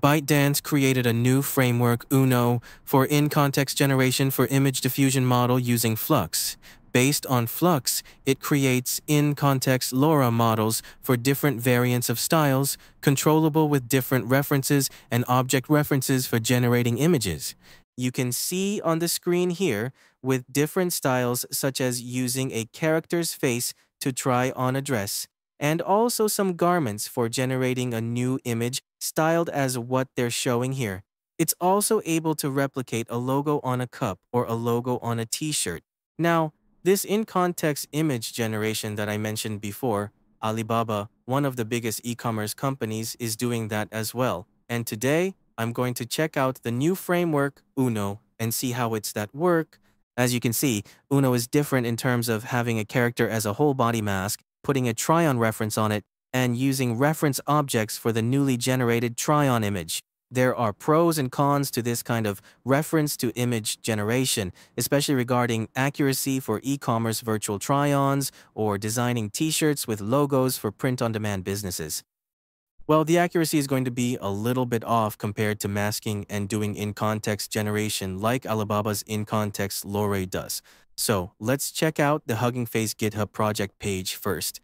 ByteDance created a new framework, UNO, for in-context generation for image diffusion model using Flux. Based on Flux, it creates in-context LoRA models for different variants of styles, controllable with different references and object references for generating images. You can see on the screen here with different styles such as using a character's face to try on a dress, and also some garments for generating a new image styled as what they're showing here. It's also able to replicate a logo on a cup or a logo on a t-shirt. Now, this in-context image generation that I mentioned before, Alibaba, one of the biggest e-commerce companies, is doing that as well. And today, I'm going to check out the new framework, UNO, and see how it's at work. As you can see, UNO is different in terms of having a character as a whole body mask, putting a try-on reference on it, and using reference objects for the newly generated try-on image. There are pros and cons to this kind of reference-to-image generation, especially regarding accuracy for e-commerce virtual try-ons or designing t-shirts with logos for print-on-demand businesses. Well, the accuracy is going to be a little bit off compared to masking and doing in-context generation like Alibaba's in-context LoRA does. So, let's check out the Hugging Face GitHub project page first.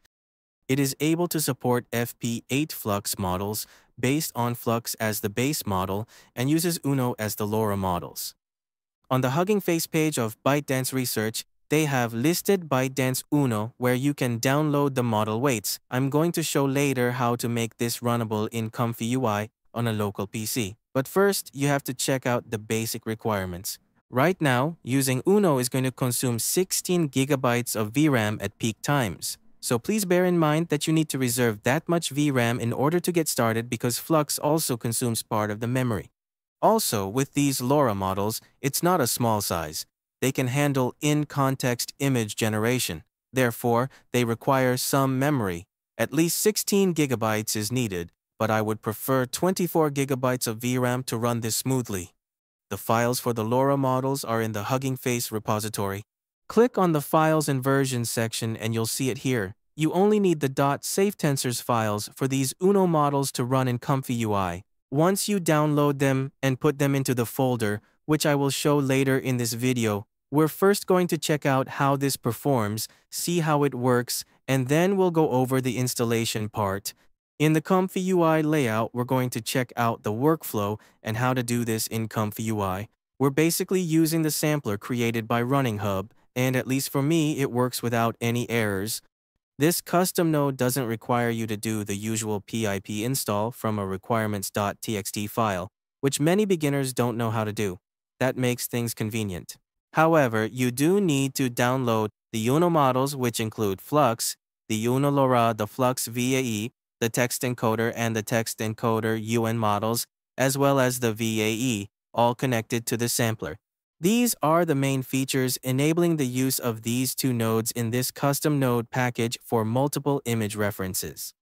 It is able to support FP8 Flux models based on Flux as the base model and uses UNO as the LoRA models. On the Hugging Face page of ByteDance Research, they have listed ByteDance UNO where you can download the model weights. I'm going to show later how to make this runnable in ComfyUI on a local PC. But first, you have to check out the basic requirements. Right now, using UNO is going to consume 16 gigabytes of VRAM at peak times. So please bear in mind that you need to reserve that much VRAM in order to get started because Flux also consumes part of the memory. Also, with these LoRA models, it's not a small size. They can handle in-context image generation. Therefore, they require some memory. At least 16 gigabytes is needed, but I would prefer 24 gigabytes of VRAM to run this smoothly. The files for the LoRA models are in the Hugging Face repository. Click on the Files and Versions section and you'll see it here. You only need the .safetensors files for these UNO models to run in ComfyUI. Once you download them and put them into the folder, which I will show later in this video, we're first going to check out how this performs, see how it works, and then we'll go over the installation part. In the ComfyUI layout, we're going to check out the workflow and how to do this in ComfyUI. We're basically using the sampler created by Running Hub, and at least for me, it works without any errors. This custom node doesn't require you to do the usual PIP install from a requirements.txt file, which many beginners don't know how to do. That makes things convenient. However, you do need to download the UNO models, which include Flux, the UNO LoRA, the Flux VAE, the text encoder and the text encoder UN models, as well as the VAE, all connected to the sampler. These are the main features enabling the use of these two nodes in this custom node package for multiple image references.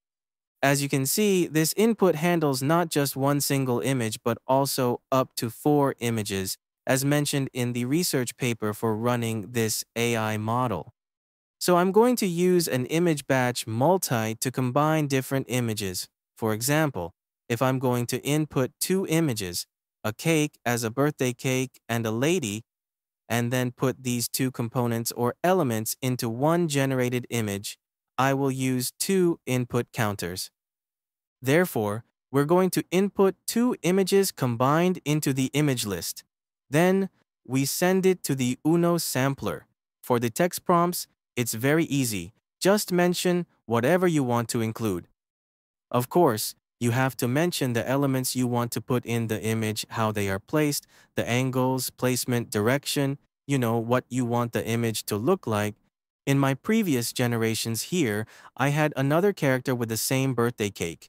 As you can see, this input handles not just one single image but also up to 4 images, as mentioned in the research paper for running this AI model. So I'm going to use an image batch multi to combine different images. For example, if I'm going to input 2 images, a cake as a birthday cake and a lady, and then put these 2 components or elements into one generated image, I will use 2 input counters. Therefore, we're going to input 2 images combined into the image list. Then, we send it to the UNO sampler. For the text prompts, it's very easy. Just mention whatever you want to include. Of course, you have to mention the elements you want to put in the image, how they are placed, the angles, placement, direction, you know, what you want the image to look like. In my previous generations here, I had another character with the same birthday cake.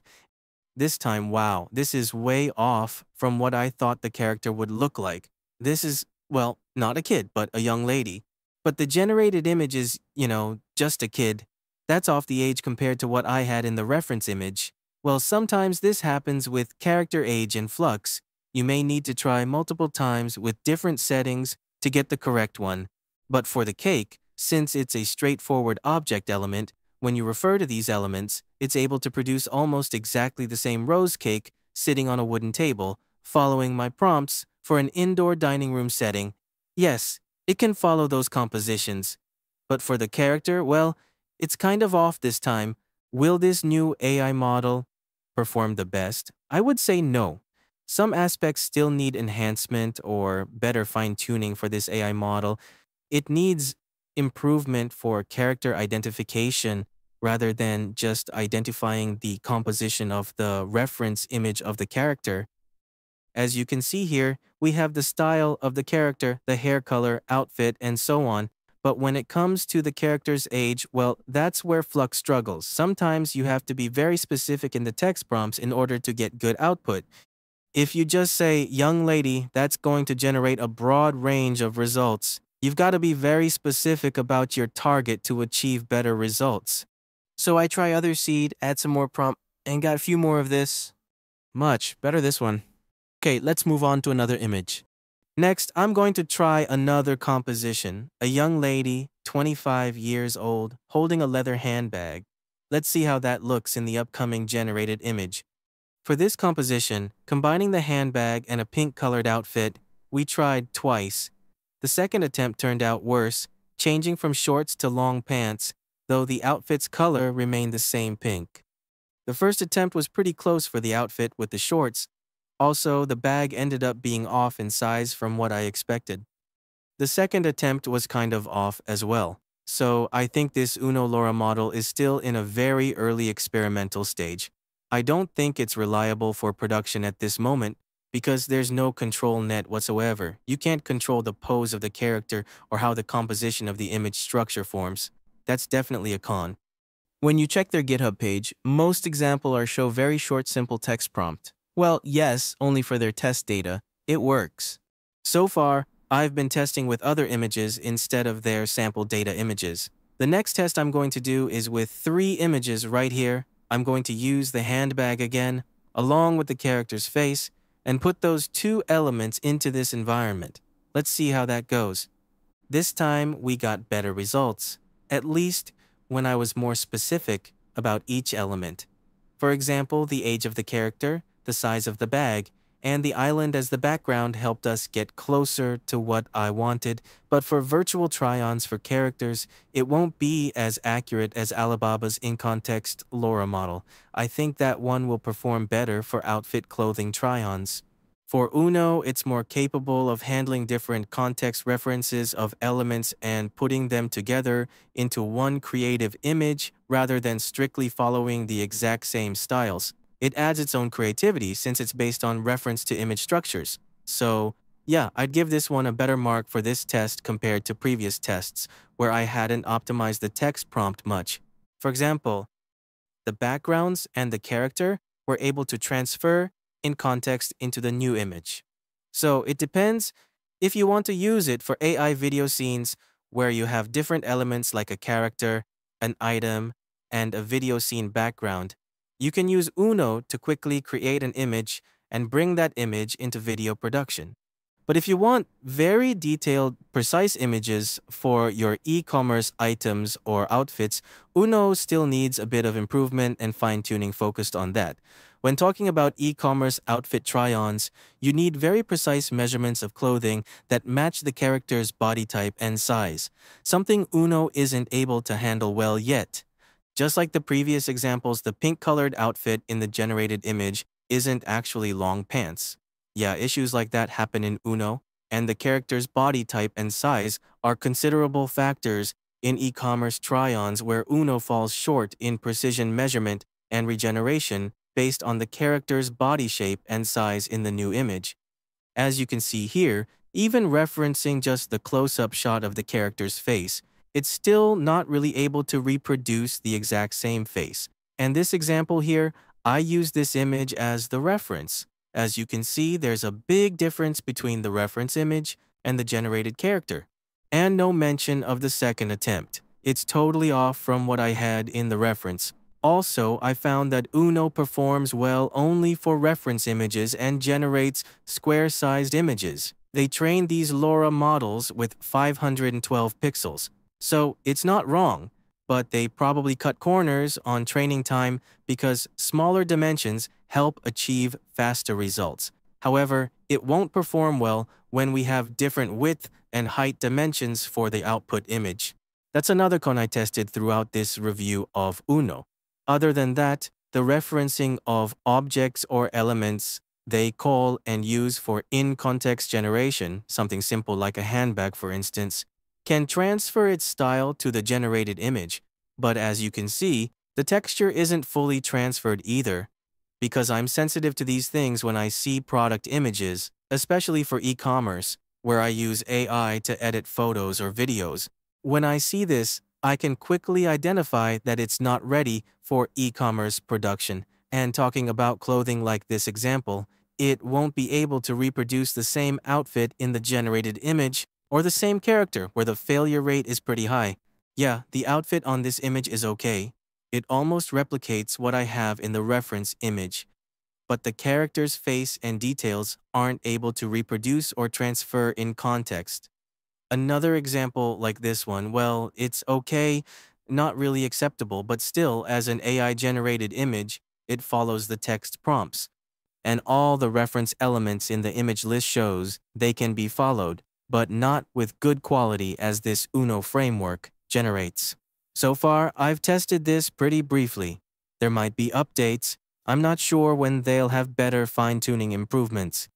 This time, wow, this is way off from what I thought the character would look like. This is, well, not a kid, but a young lady. But the generated image is, you know, just a kid. That's off the age compared to what I had in the reference image. Well, sometimes this happens with character age in Flux. You may need to try multiple times with different settings to get the correct one. But for the cake, since it's a straightforward object element, when you refer to these elements, it's able to produce almost exactly the same rose cake sitting on a wooden table, following my prompts for an indoor dining room setting. Yes, it can follow those compositions. But for the character, well, it's kind of off this time. Will this new AI model perform the best? I would say no. Some aspects still need enhancement or better fine-tuning for this AI model. It needs improvement for character identification rather than just identifying the composition of the reference image of the character. As you can see here, we have the style of the character, the hair color, outfit, and so on. But when it comes to the character's age, well, that's where Flux struggles. Sometimes you have to be very specific in the text prompts in order to get good output. If you just say, young lady, that's going to generate a broad range of results. You've got to be very specific about your target to achieve better results. So I try other seed, add some more prompt, and got a few more of this. Much better this one. Okay, let's move on to another image. Next, I'm going to try another composition. A young lady, 25 years old, holding a leather handbag. Let's see how that looks in the upcoming generated image. For this composition, combining the handbag and a pink-colored outfit, we tried twice. The second attempt turned out worse, changing from shorts to long pants, though the outfit's color remained the same pink. The first attempt was pretty close for the outfit with the shorts. Also, the bag ended up being off in size from what I expected. The second attempt was kind of off as well. So I think this UNO LoRA model is still in a very early experimental stage. I don't think it's reliable for production at this moment, because there's no control net whatsoever. You can't control the pose of the character or how the composition of the image structure forms. That's definitely a con. When you check their GitHub page, most examples show very short, simple text prompt. Well, yes, only for their test data. It works. So far, I've been testing with other images instead of their sample data images. The next test I'm going to do is with 3 images right here. I'm going to use the handbag again, along with the character's face, and put those 2 elements into this environment. Let's see how that goes. This time, we got better results, at least when I was more specific about each element. For example, the age of the character, the size of the bag, and the island as the background helped us get closer to what I wanted, but for virtual try-ons for characters, it won't be as accurate as Alibaba's in-context LoRA model. I think that one will perform better for outfit clothing try-ons. For UNO, it's more capable of handling different context references of elements and putting them together into one creative image rather than strictly following the exact same styles. It adds its own creativity since it's based on reference to image structures. So, yeah, I'd give this one a better mark for this test compared to previous tests where I hadn't optimized the text prompt much. For example, the backgrounds and the character were able to transfer in context into the new image. So, it depends if you want to use it for AI video scenes where you have different elements like a character, an item, and a video scene background. You can use UNO to quickly create an image and bring that image into video production. But if you want very detailed, precise images for your e-commerce items or outfits, UNO still needs a bit of improvement and fine-tuning focused on that. When talking about e-commerce outfit try-ons, you need very precise measurements of clothing that match the character's body type and size, something UNO isn't able to handle well yet. Just like the previous examples, the pink-colored outfit in the generated image isn't actually long pants. Yeah, issues like that happen in UNO, and the character's body type and size are considerable factors in e-commerce try-ons where UNO falls short in precision measurement and regeneration based on the character's body shape and size in the new image. As you can see here, even referencing just the close-up shot of the character's face, it's still not really able to reproduce the exact same face. And this example here, I use this image as the reference. As you can see, there's a big difference between the reference image and the generated character. And no mention of the second attempt. It's totally off from what I had in the reference. Also, I found that UNO performs well only for reference images and generates square-sized images. They train these LoRA models with 512 pixels. So it's not wrong, but they probably cut corners on training time because smaller dimensions help achieve faster results. However, it won't perform well when we have different width and height dimensions for the output image. That's another con I tested throughout this review of UNO. Other than that, the referencing of objects or elements they call and use for in-context generation, something simple like a handbag for instance, can transfer its style to the generated image. But as you can see, the texture isn't fully transferred either, because I'm sensitive to these things when I see product images, especially for e-commerce, where I use AI to edit photos or videos. When I see this, I can quickly identify that it's not ready for e-commerce production. And talking about clothing like this example, it won't be able to reproduce the same outfit in the generated image or the same character where the failure rate is pretty high. Yeah, the outfit on this image is okay. It almost replicates what I have in the reference image. But the character's face and details aren't able to reproduce or transfer in context. Another example like this one, well, it's okay, not really acceptable, but still, as an AI-generated image, it follows the text prompts. And all the reference elements in the image list shows they can be followed, but not with good quality as this UNO framework generates. So far, I've tested this pretty briefly. There might be updates. I'm not sure when they'll have better fine-tuning improvements.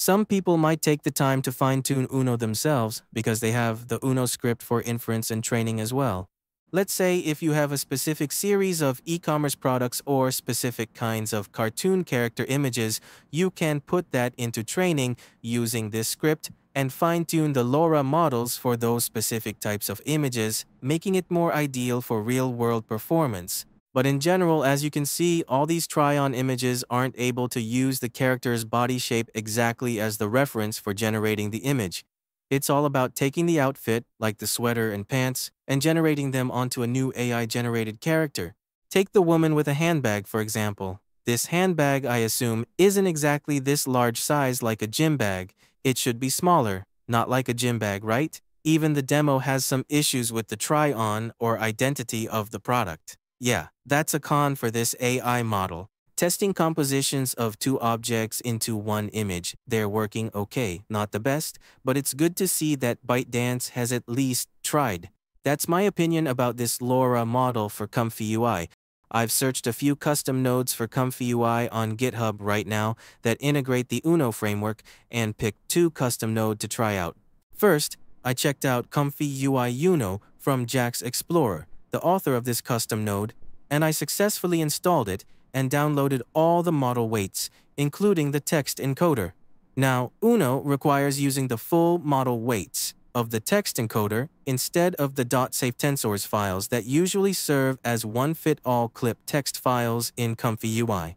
Some people might take the time to fine-tune UNO themselves because they have the UNO script for inference and training as well. Let's say if you have a specific series of e-commerce products or specific kinds of cartoon character images, you can put that into training using this script and fine-tune the LoRA models for those specific types of images, making it more ideal for real-world performance. But in general, as you can see, all these try-on images aren't able to use the character's body shape exactly as the reference for generating the image. It's all about taking the outfit, like the sweater and pants, and generating them onto a new AI-generated character. Take the woman with a handbag, for example. This handbag, I assume, isn't exactly this large size like a gym bag. It should be smaller, not like a gym bag, right? Even the demo has some issues with the try-on or identity of the product. Yeah, that's a con for this AI model. Testing compositions of two objects into one image. They're working okay, not the best, but it's good to see that ByteDance has at least tried. That's my opinion about this LoRA model for ComfyUI. I've searched a few custom nodes for ComfyUI on GitHub right now that integrate the UNO framework and picked two custom nodes to try out. First, I checked out ComfyUI UNO from jax-explorer, the author of this custom node, and I successfully installed it and downloaded all the model weights, including the text encoder. Now, UNO requires using the full model weights of the text encoder instead of the .safetensors files that usually serve as one-fit-all clip text files in ComfyUI.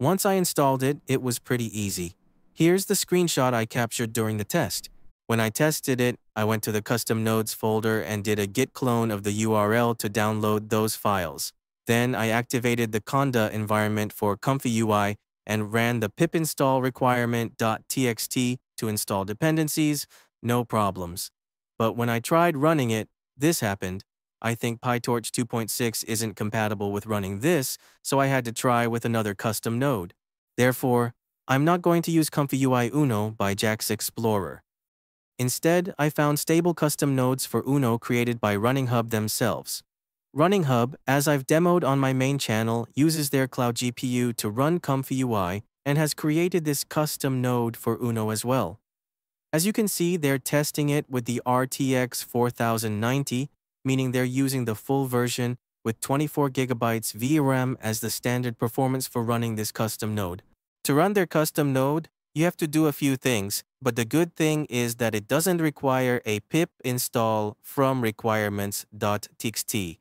Once I installed it, it was pretty easy. Here's the screenshot I captured during the test. When I tested it, I went to the custom nodes folder and did a git clone of the URL to download those files. Then I activated the conda environment for ComfyUI and ran the pip install requirement.txt to install dependencies, no problems. But when I tried running it, this happened. I think PyTorch 2.6 isn't compatible with running this, so I had to try with another custom node. Therefore, I'm not going to use ComfyUI UNO by jax-explorer. Instead, I found stable custom nodes for UNO created by Running Hub themselves. Running Hub, as I've demoed on my main channel, uses their cloud GPU to run ComfyUI and has created this custom node for UNO as well. As you can see, they're testing it with the RTX 4090, meaning they're using the full version with 24GB VRAM as the standard performance for running this custom node. To run their custom node, you have to do a few things, but the good thing is that it doesn't require a pip install from requirements.txt.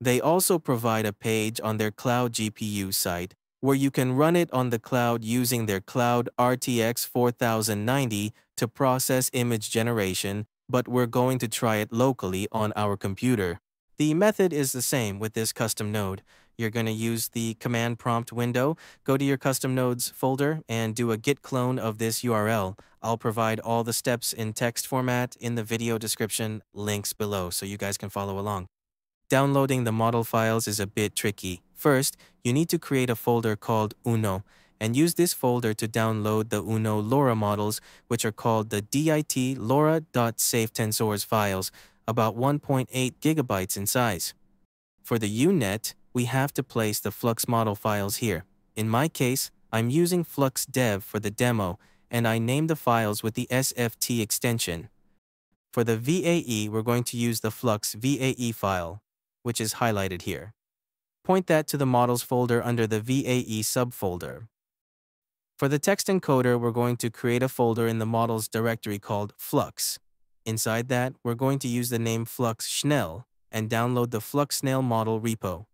They also provide a page on their cloud GPU site where you can run it on the cloud using their cloud RTX 4090 to process image generation, but we're going to try it locally on our computer. The method is the same with this custom node. You're going to use the command prompt window, go to your custom nodes folder, and do a git clone of this URL. I'll provide all the steps in text format in the video description links below so you guys can follow along. Downloading the model files is a bit tricky. First, you need to create a folder called UNO, and use this folder to download the UNO LoRA models, which are called the DIT LoRA.safetensors files, about 1.8 gigabytes in size. For the UNET, we have to place the Flux model files here. In my case, I'm using Flux Dev for the demo, and I name the files with the SFT extension. For the VAE, we're going to use the Flux VAE file, which is highlighted here. Point that to the models folder under the VAE subfolder. For the text encoder, we're going to create a folder in the models directory called Flux. Inside that, we're going to use the name Flux Schnell and download the Flux Schnell model repo.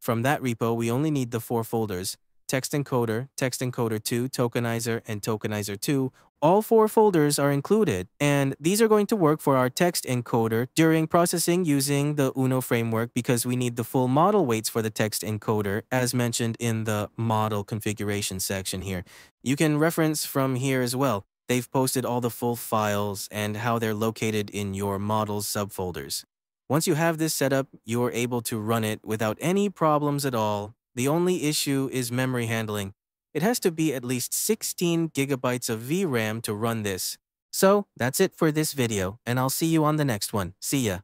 From that repo, we only need the four folders: text encoder, text encoder 2, tokenizer, and tokenizer 2. All four folders are included, and these are going to work for our text encoder during processing using the UNO framework, because we need the full model weights for the text encoder, as mentioned in the model configuration section here. You can reference from here as well. They've posted all the full files and how they're located in your model's subfolders. Once you have this set up, you're able to run it without any problems at all. The only issue is memory handling. It has to be at least 16 gigabytes of VRAM to run this. So that's it for this video, and I'll see you on the next one. See ya!